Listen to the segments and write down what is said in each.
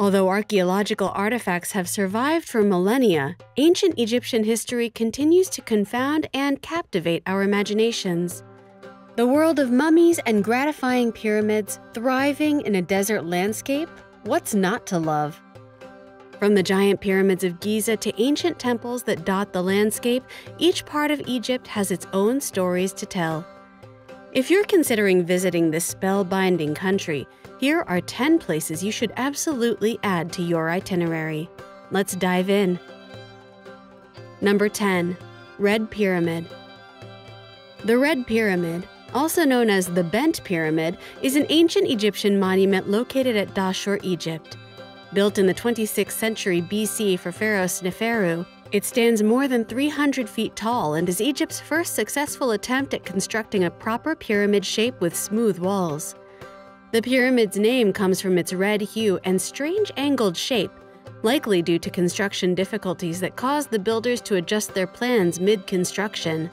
Although archaeological artifacts have survived for millennia, ancient Egyptian history continues to confound and captivate our imaginations. The world of mummies and gratifying pyramids, thriving in a desert landscape? What's not to love? From the giant pyramids of Giza to ancient temples that dot the landscape, each part of Egypt has its own stories to tell. If you're considering visiting this spellbinding country, here are 10 places you should absolutely add to your itinerary. Let's dive in. Number 10. Red Pyramid. The Red Pyramid, also known as the Bent Pyramid, is an ancient Egyptian monument located at Dahshur, Egypt. Built in the 26th century BC for Pharaoh Sneferu, it stands more than 300 feet tall and is Egypt's first successful attempt at constructing a proper pyramid shape with smooth walls. The pyramid's name comes from its red hue and strange angled shape, likely due to construction difficulties that caused the builders to adjust their plans mid-construction.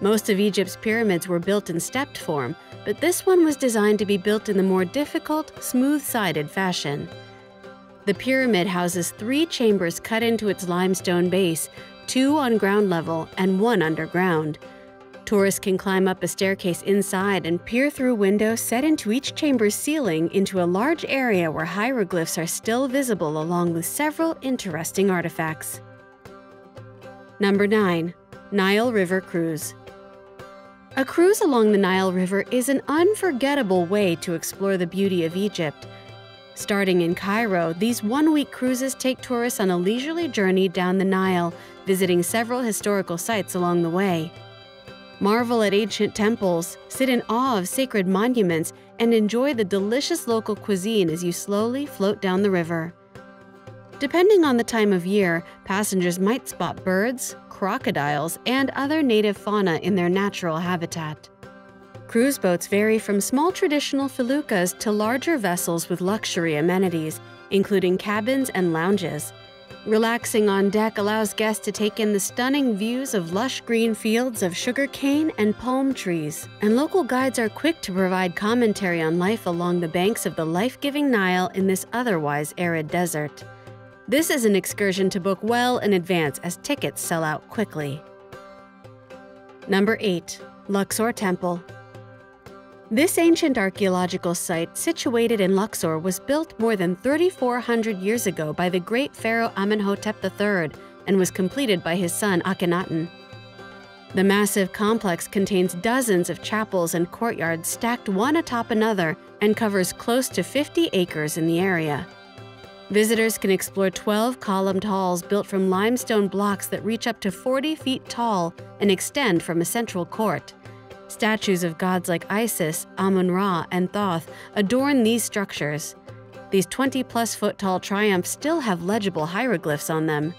Most of Egypt's pyramids were built in stepped form, but this one was designed to be built in the more difficult, smooth-sided fashion. The pyramid houses 3 chambers cut into its limestone base, 2 on ground level and 1 underground. Tourists can climb up a staircase inside and peer through windows set into each chamber's ceiling into a large area where hieroglyphs are still visible along with several interesting artifacts. Number 9. Nile River Cruise. A cruise along the Nile River is an unforgettable way to explore the beauty of Egypt. Starting in Cairo, these one-week cruises take tourists on a leisurely journey down the Nile, visiting several historical sites along the way. Marvel at ancient temples, sit in awe of sacred monuments, and enjoy the delicious local cuisine as you slowly float down the river. Depending on the time of year, passengers might spot birds, crocodiles, and other native fauna in their natural habitat. Cruise boats vary from small traditional feluccas to larger vessels with luxury amenities, including cabins and lounges. Relaxing on deck allows guests to take in the stunning views of lush green fields of sugarcane and palm trees, and local guides are quick to provide commentary on life along the banks of the life-giving Nile in this otherwise arid desert. This is an excursion to book well in advance as tickets sell out quickly. Number 8. Luxor Temple. This ancient archaeological site, situated in Luxor, was built more than 3,400 years ago by the great pharaoh Amenhotep III and was completed by his son Akhenaten. The massive complex contains dozens of chapels and courtyards stacked one atop another and covers close to 50 acres in the area. Visitors can explore 12 columned halls built from limestone blocks that reach up to 40 feet tall and extend from a central court. Statues of gods like Isis, Amun-Ra, and Thoth adorn these structures. These 20-plus-foot-tall triumphs still have legible hieroglyphs on them.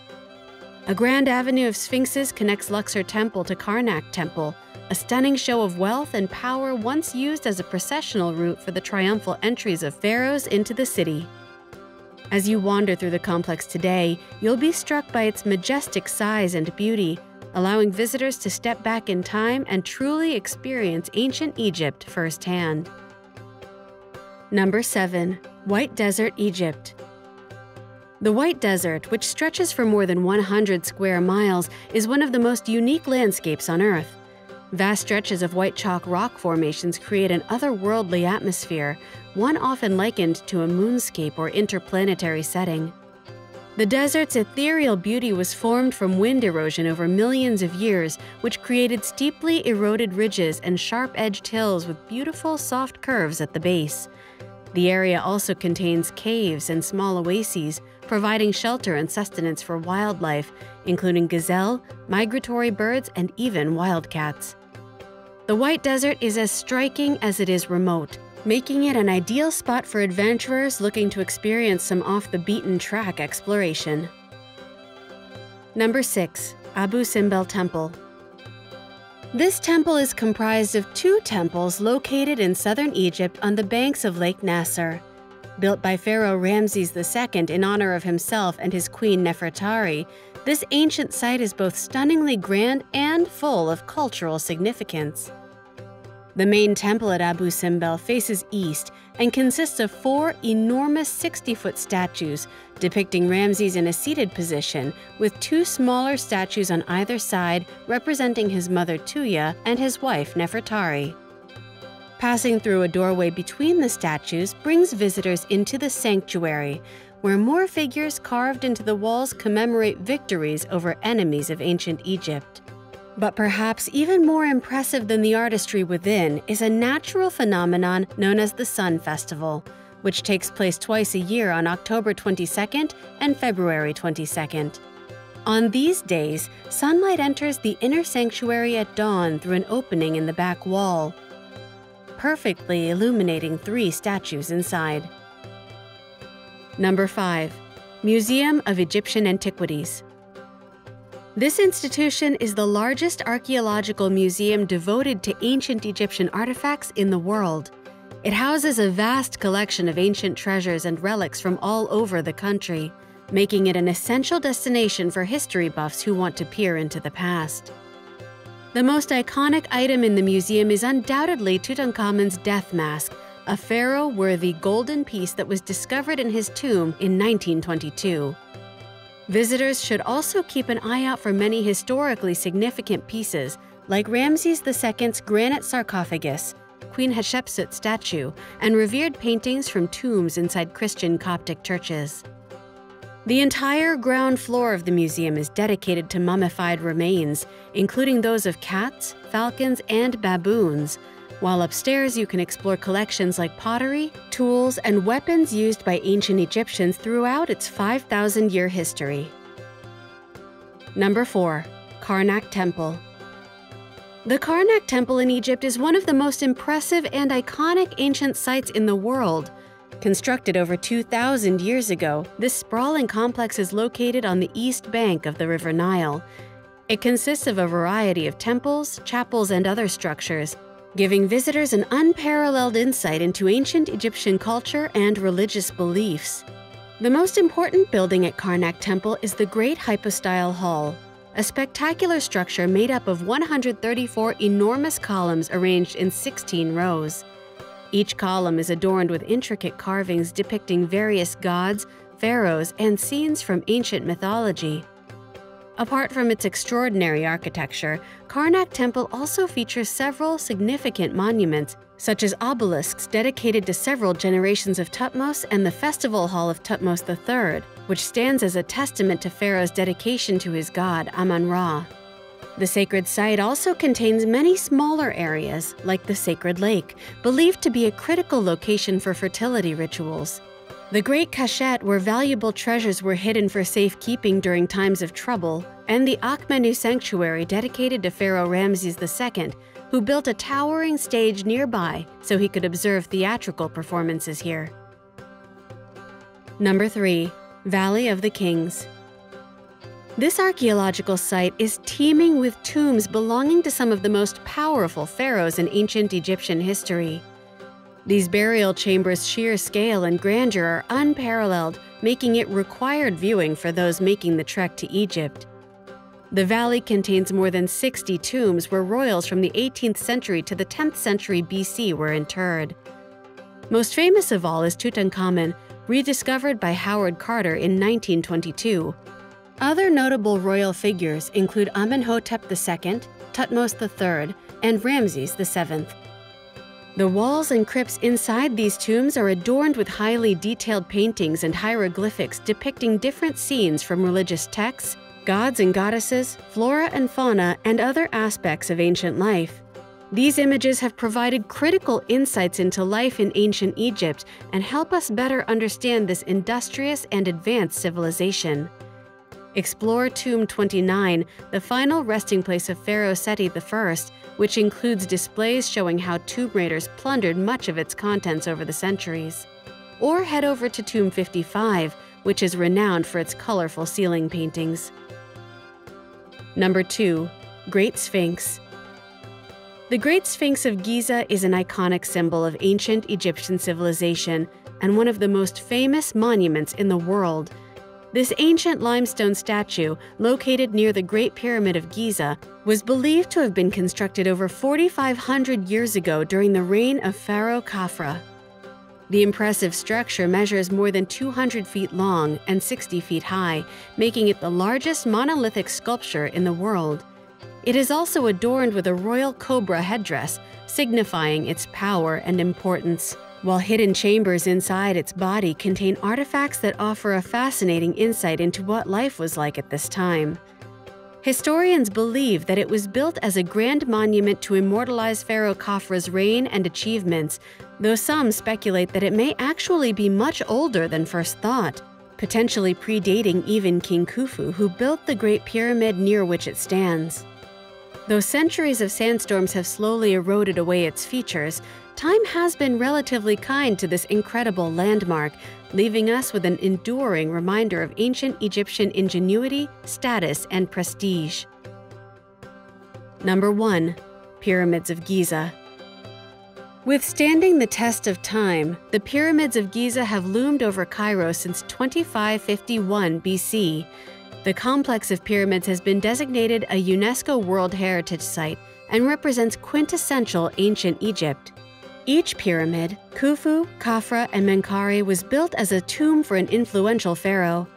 A grand avenue of sphinxes connects Luxor Temple to Karnak Temple, a stunning show of wealth and power once used as a processional route for the triumphal entries of pharaohs into the city. As you wander through the complex today, you'll be struck by its majestic size and beauty, allowing visitors to step back in time and truly experience ancient Egypt firsthand. Number 7. White Desert, Egypt. The White Desert, which stretches for more than 100 square miles, is one of the most unique landscapes on Earth. Vast stretches of white chalk rock formations create an otherworldly atmosphere, one often likened to a moonscape or interplanetary setting. The desert's ethereal beauty was formed from wind erosion over millions of years, which created steeply eroded ridges and sharp-edged hills with beautiful, soft curves at the base. The area also contains caves and small oases, providing shelter and sustenance for wildlife, including gazelle, migratory birds, and even wildcats. The White Desert is as striking as it is remote, making it an ideal spot for adventurers looking to experience some off-the-beaten-track exploration. Number 6. Abu Simbel Temple. This temple is comprised of 2 temples located in southern Egypt on the banks of Lake Nasser. Built by Pharaoh Ramses II in honor of himself and his queen Nefertari, this ancient site is both stunningly grand and full of cultural significance. The main temple at Abu Simbel faces east and consists of four enormous 60-foot statues depicting Ramses in a seated position, with two smaller statues on either side representing his mother Tuya and his wife Nefertari. Passing through a doorway between the statues brings visitors into the sanctuary, where more figures carved into the walls commemorate victories over enemies of ancient Egypt. But perhaps even more impressive than the artistry within is a natural phenomenon known as the Sun Festival, which takes place twice a year on October 22nd and February 22nd. On these days, sunlight enters the inner sanctuary at dawn through an opening in the back wall, perfectly illuminating three statues inside. Number 5. Museum of Egyptian Antiquities. This institution is the largest archaeological museum devoted to ancient Egyptian artifacts in the world. It houses a vast collection of ancient treasures and relics from all over the country, making it an essential destination for history buffs who want to peer into the past. The most iconic item in the museum is undoubtedly Tutankhamun's death mask, a pharaoh-worthy golden piece that was discovered in his tomb in 1922. Visitors should also keep an eye out for many historically significant pieces, like Ramses II's granite sarcophagus, Queen Hatshepsut statue, and revered paintings from tombs inside Christian Coptic churches. The entire ground floor of the museum is dedicated to mummified remains, including those of cats, falcons, and baboons, while upstairs you can explore collections like pottery, tools, and weapons used by ancient Egyptians throughout its 5,000-year history. Number 4. Karnak Temple. The Karnak Temple in Egypt is one of the most impressive and iconic ancient sites in the world. Constructed over 2,000 years ago, this sprawling complex is located on the east bank of the River Nile. It consists of a variety of temples, chapels, and other structures, giving visitors an unparalleled insight into ancient Egyptian culture and religious beliefs. The most important building at Karnak Temple is the Great Hypostyle Hall, a spectacular structure made up of 134 enormous columns arranged in 16 rows. Each column is adorned with intricate carvings depicting various gods, pharaohs, and scenes from ancient mythology. Apart from its extraordinary architecture, Karnak Temple also features several significant monuments, such as obelisks dedicated to several generations of Thutmose and the Festival Hall of Thutmose III, which stands as a testament to Pharaoh's dedication to his god, Amun-Ra. The sacred site also contains many smaller areas, like the Sacred Lake, believed to be a critical location for fertility rituals. The Great Cachette, where valuable treasures were hidden for safekeeping during times of trouble, and the Akhmenu sanctuary dedicated to Pharaoh Ramses II, who built a towering stage nearby so he could observe theatrical performances here. Number 3. Valley of the Kings. This archaeological site is teeming with tombs belonging to some of the most powerful pharaohs in ancient Egyptian history. These burial chambers' sheer scale and grandeur are unparalleled, making it required viewing for those making the trek to Egypt. The valley contains more than 60 tombs where royals from the 18th century to the 10th century BC were interred. Most famous of all is Tutankhamun, rediscovered by Howard Carter in 1922. Other notable royal figures include Amenhotep II, Thutmose III, and Ramses VII. The walls and crypts inside these tombs are adorned with highly detailed paintings and hieroglyphics depicting different scenes from religious texts, gods and goddesses, flora and fauna, and other aspects of ancient life. These images have provided critical insights into life in ancient Egypt and help us better understand this industrious and advanced civilization. Explore Tomb 29, the final resting place of Pharaoh Seti I, which includes displays showing how tomb raiders plundered much of its contents over the centuries. Or head over to Tomb 55, which is renowned for its colorful ceiling paintings. Number 2. Great Sphinx. The Great Sphinx of Giza is an iconic symbol of ancient Egyptian civilization and one of the most famous monuments in the world. This ancient limestone statue, located near the Great Pyramid of Giza, was believed to have been constructed over 4,500 years ago during the reign of Pharaoh Khafra. The impressive structure measures more than 200 feet long and 60 feet high, making it the largest monolithic sculpture in the world. It is also adorned with a royal cobra headdress, signifying its power and importance. While hidden chambers inside its body contain artifacts that offer a fascinating insight into what life was like at this time. Historians believe that it was built as a grand monument to immortalize Pharaoh Khafra's reign and achievements, though some speculate that it may actually be much older than first thought, potentially predating even King Khufu, who built the Great Pyramid near which it stands. Though centuries of sandstorms have slowly eroded away its features, time has been relatively kind to this incredible landmark, leaving us with an enduring reminder of ancient Egyptian ingenuity, status, and prestige. Number 1. Pyramids of Giza. Withstanding the test of time, the pyramids of Giza have loomed over Cairo since 2551 BC. The complex of pyramids has been designated a UNESCO World Heritage Site and represents quintessential ancient Egypt. Each pyramid, Khufu, Khafra, and Menkaure, was built as a tomb for an influential pharaoh.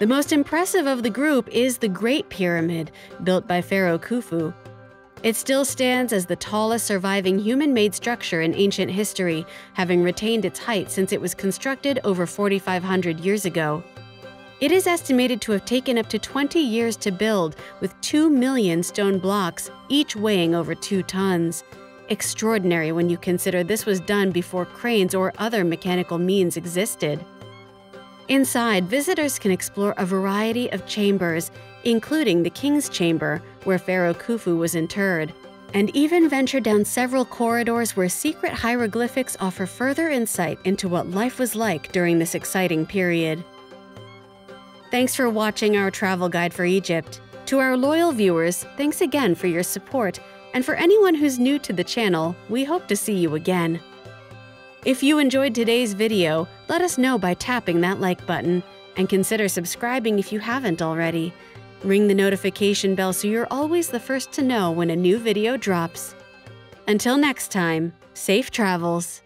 The most impressive of the group is the Great Pyramid, built by Pharaoh Khufu. It still stands as the tallest surviving human-made structure in ancient history, having retained its height since it was constructed over 4,500 years ago. It is estimated to have taken up to 20 years to build, with 2 million stone blocks, each weighing over 2 tons. Extraordinary when you consider this was done before cranes or other mechanical means existed. Inside, visitors can explore a variety of chambers, including the King's Chamber, where Pharaoh Khufu was interred, and even venture down several corridors where secret hieroglyphics offer further insight into what life was like during this exciting period. Thanks for watching our travel guide for Egypt. To our loyal viewers, thanks again for your support. And for anyone who's new to the channel, we hope to see you again. If you enjoyed today's video, let us know by tapping that like button, and consider subscribing if you haven't already. Ring the notification bell so you're always the first to know when a new video drops. Until next time, safe travels!